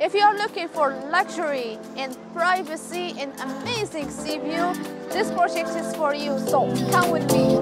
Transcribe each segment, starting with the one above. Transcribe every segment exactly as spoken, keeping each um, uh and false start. If you're looking for luxury and privacy and amazing sea view, this project is for you, so come with me.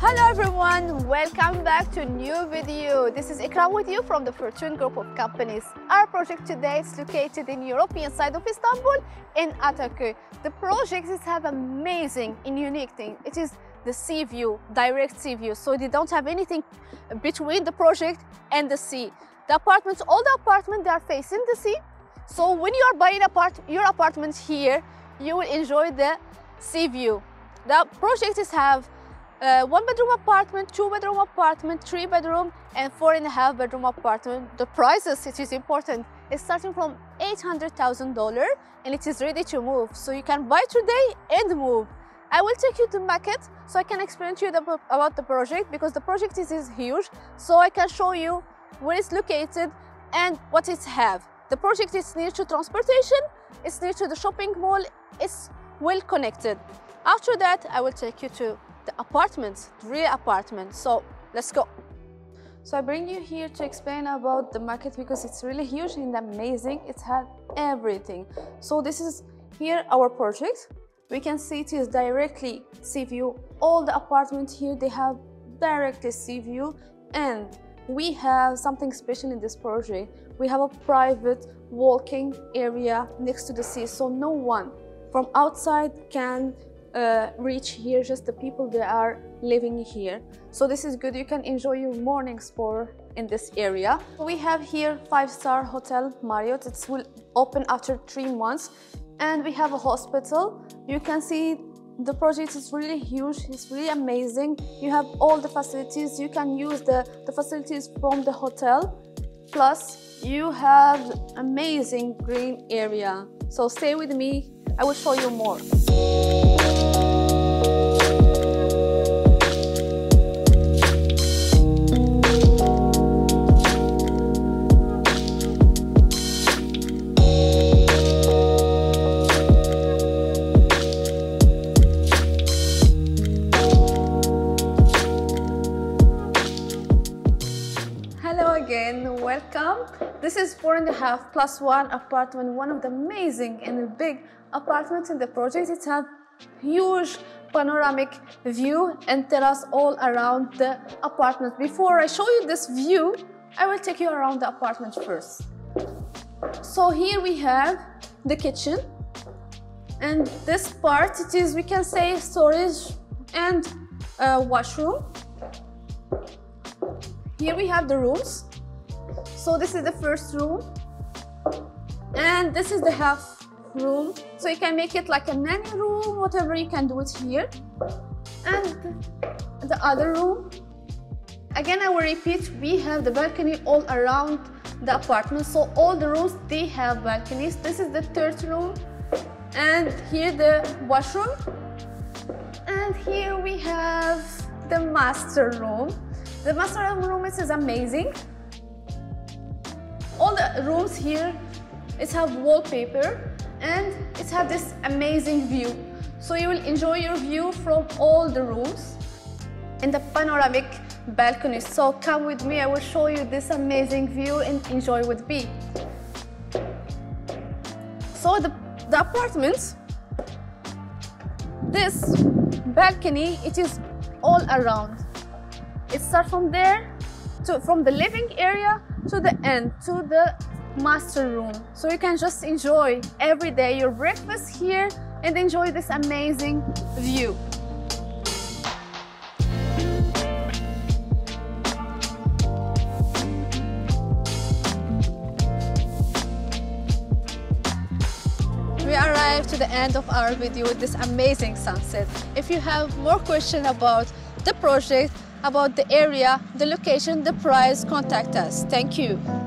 Hello everyone, welcome back to a new video. This is Ikram with you from the Fortune Group of Companies. Our project today is located in the European side of Istanbul, in Ataköy. The projects have amazing and unique thing. It is the sea view, direct sea view. So they don't have anything between the project and the sea. The apartments, all the apartments, they are facing the sea. So when you are buying apart your apartment here, you will enjoy the sea view. The projects have Uh, one bedroom apartment, two bedroom apartment, three bedroom and four and a half bedroom apartment. The prices, it is important, it's starting from eight hundred thousand dollars and it is ready to move. So you can buy today and move. I will take you to market so I can explain to you the, about the project, because the project is, is huge. So I can show you where it's located and what it have. The project is near to transportation, it's near to the shopping mall, it's well connected. After that, I will take you to the apartments, the real apartment. So let's go. So I bring you here to explain about the market because it's really huge and amazing. It has everything. So this is here our project. We can see it is directly sea view. All the apartments here, they have directly sea view, and we have something special in this project. We have a private walking area next to the sea, so no one from outside can Uh, reach here, just the people that are living here. So this is good, you can enjoy your morning sport in this area. We have here five-star hotel Marriott. It will open after three months. And we have a hospital. You can see the project is really huge, it's really amazing. You have all the facilities, you can use the, the facilities from the hotel. Plus, you have amazing green area. So stay with me, I will show you more. This is four and a half plus one apartment, one of the amazing and big apartments in the project. It has huge panoramic view and terrace all around the apartment. Before I show you this view, I will take you around the apartment first. So here we have the kitchen, and this part, it is, we can say, storage and uh, washroom. Here we have the rooms. So this is the first room, and this is the half room. So you can make it like a nanny room, whatever, you can do it here. And the other room. Again, I will repeat, we have the balcony all around the apartment. So all the rooms, they have balconies. This is the third room, and here the washroom. And here we have the master room. The master room is amazing. All the rooms here, it have wallpaper and it have this amazing view. So you will enjoy your view from all the rooms and the panoramic balcony. So come with me, I will show you this amazing view and enjoy with me. So the, the apartments, this balcony, it is all around. It starts from there, to, from the living area to the end, to the master room. So you can just enjoy every day your breakfast here and enjoy this amazing view. We arrived to the end of our video with this amazing sunset. If you have more questions about the project, about the area, the location, the price, contact us. Thank you.